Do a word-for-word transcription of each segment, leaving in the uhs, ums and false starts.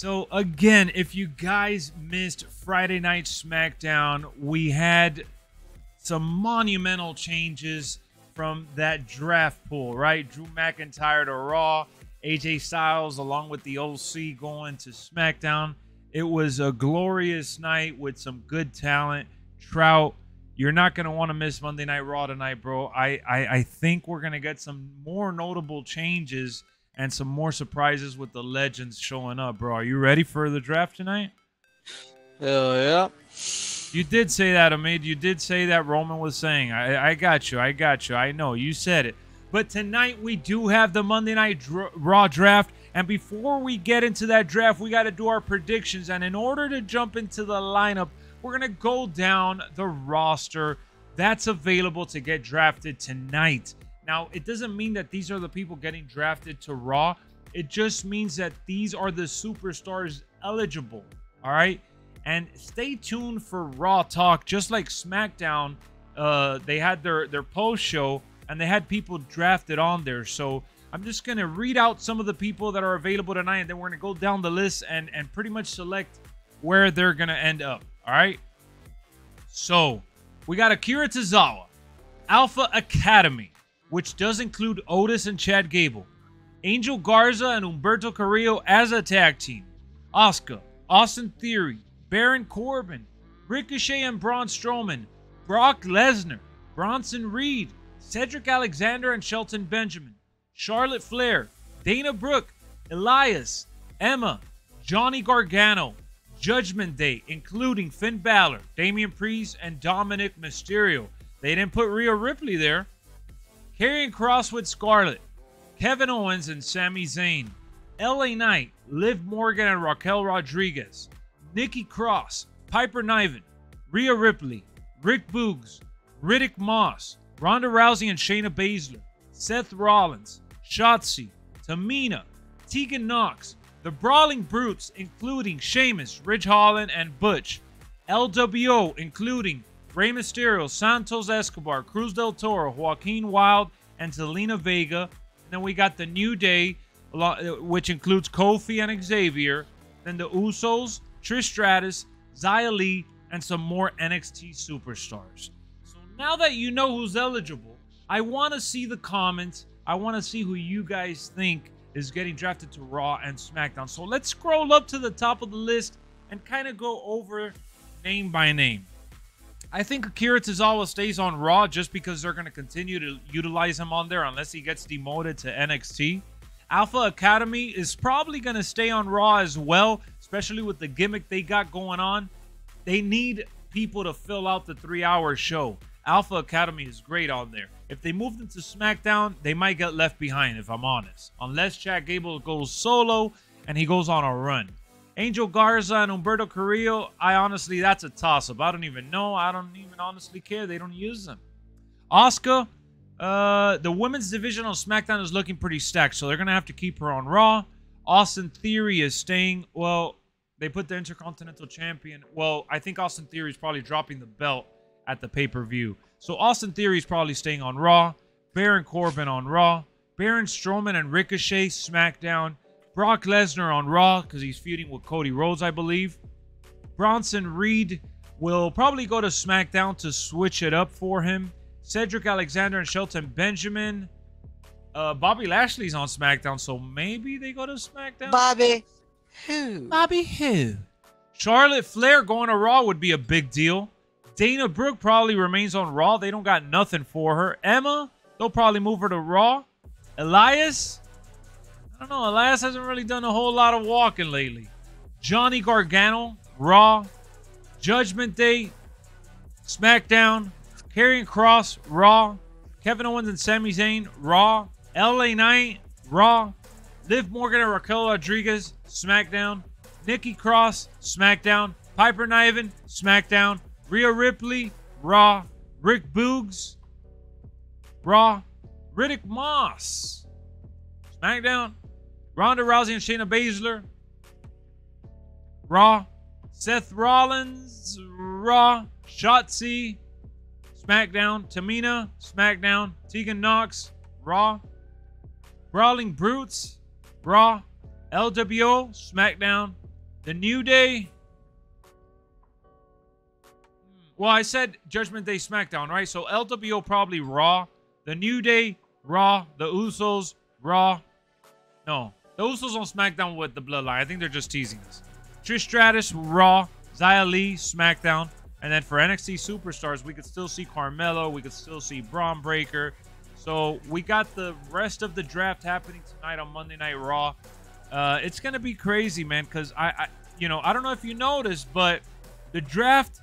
So again, if you guys missed Friday Night SmackDown, we had some monumental changes from that draft pool, right? Drew McIntyre to Raw, A J Styles along with the O C going to SmackDown. It was a glorious night with some good talent. Trout, you're not going to want to miss Monday Night Raw tonight, bro. I, I, I think we're going to get some more notable changes and some more surprises with the legends showing up, bro. Are you ready for the draft tonight? Hell yeah. You did say that, Amid. You did say that Roman was saying. I, I got you. I got you. I know. You said it. But tonight we do have the Monday Night Raw draft. And before we get into that draft, we got to do our predictions. And in order to jump into the lineup, we're going to go down the roster that's available to get drafted tonight. Now, it doesn't mean that these are the people getting drafted to Raw. It just means that these are the superstars eligible. All right? And stay tuned for Raw Talk. Just like SmackDown, uh, they had their, their post show, and they had people drafted on there. So I'm just going to read out some of the people that are available tonight, and then we're going to go down the list and, and pretty much select where they're going to end up. All right? So we got Akira Tozawa, Alpha Academy, which does include Otis and Chad Gable, Angel Garza and Humberto Carrillo as a tag team, Asuka, Austin Theory, Baron Corbin, Ricochet and Braun Strowman, Brock Lesnar, Bronson Reed, Cedric Alexander and Shelton Benjamin, Charlotte Flair, Dana Brooke, Elias, Emma, Johnny Gargano, Judgment Day, including Finn Balor, Damian Priest, and Dominic Mysterio. They didn't put Rhea Ripley there. Karrion Kross with Scarlett, Kevin Owens and Sami Zayn, L A Knight, Liv Morgan and Raquel Rodriguez, Nikki Cross, Piper Niven, Rhea Ripley, Rick Boogs, Riddick Moss, Ronda Rousey and Shayna Baszler, Seth Rollins, Shotzi, Tamina, Tegan Nox, the Brawling Brutes, including Sheamus, Ridge Holland, and Butch, L W O, including Rey Mysterio, Santos Escobar, Cruz del Toro, Joaquin Wilde, and Zelina Vega. And then we got the New Day, which includes Kofi and Xavier. Then the Usos, Trish Stratus, Xia Li, and some more N X T superstars. Now that you know who's eligible, I want to see the comments. I want to see who you guys think is getting drafted to Raw and SmackDown. So let's scroll up to the top of the list and kind of go over name by name. I think Akira Tozawa stays on Raw just because they're going to continue to utilize him on there unless he gets demoted to N X T. Alpha Academy is probably going to stay on Raw as well, especially with the gimmick they got going on. They need people to fill out the three-hour show. Alpha Academy is great on there. If they move them to SmackDown, they might get left behind, if I'm honest. Unless Chad Gable goes solo and he goes on a run. Angel Garza and Humberto Carrillo, I honestly, that's a toss-up. I don't even know. I don't even honestly care. They don't use them. Asuka, uh, the women's division on SmackDown is looking pretty stacked, so they're going to have to keep her on Raw. Austin Theory is staying. Well, they put the Intercontinental Champion. Well, I think Austin Theory is probably dropping the belt at the pay-per-view. So Austin Theory is probably staying on Raw. Baron Corbin on Raw. Baron Strowman and Ricochet SmackDown. Brock Lesnar on Raw because he's feuding with Cody Rhodes, I believe. Bronson Reed will probably go to SmackDown to switch it up for him. Cedric Alexander and Shelton Benjamin. Uh, Bobby Lashley's on SmackDown, so maybe they go to SmackDown. Bobby who? Bobby who? Charlotte Flair going to Raw would be a big deal. Dana Brooke probably remains on Raw. They don't got nothing for her. Emma, they'll probably move her to Raw. Elias, I don't know. Elias hasn't really done a whole lot of walking lately. Johnny Gargano, Raw. Judgment Day, SmackDown. Karrion Kross, Raw. Kevin Owens and Sami Zayn, Raw. L A Knight, Raw. Liv Morgan and Raquel Rodriguez, SmackDown. Nikki Cross, SmackDown. Piper Niven, SmackDown. Rhea Ripley, Raw. Rick Boogs, Raw. Riddick Moss, SmackDown. Ronda Rousey and Shayna Baszler, Raw. Seth Rollins, Raw. Shotzi, SmackDown. Tamina, SmackDown. Tegan Nox, Raw. Brawling Brutes, Raw. L W O, SmackDown. The New Day. Well, I said Judgment Day SmackDown, right? So L W O probably Raw. The New Day, Raw. The Usos, Raw. No. The Usos on SmackDown with the Bloodline. I think they're just teasing this. Trish Stratus, Raw. Xia Li, SmackDown. And then for N X T Superstars, we could still see Carmelo. We could still see Braun Breaker. So we got the rest of the draft happening tonight on Monday Night Raw. Uh, it's going to be crazy, man, because I, I, you know, I don't know if you noticed, but the draft,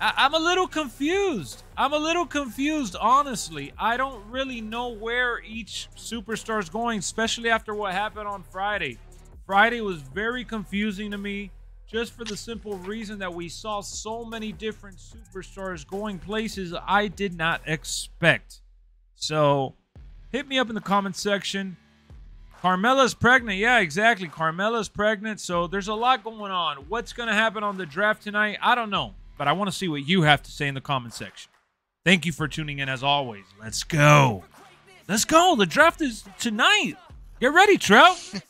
I, I'm a little confused. I'm a little confused, honestly. I don't really know where each superstar is going, especially after what happened on Friday. Friday was very confusing to me just for the simple reason that we saw so many different superstars going places I did not expect. So hit me up in the comment section. Carmella's pregnant. Yeah, exactly. Carmella's pregnant. So there's a lot going on. What's going to happen on the draft tonight? I don't know, but I want to see what you have to say in the comment section. Thank you for tuning in as always. Let's go. Let's go. The draft is tonight. Get ready, Trout.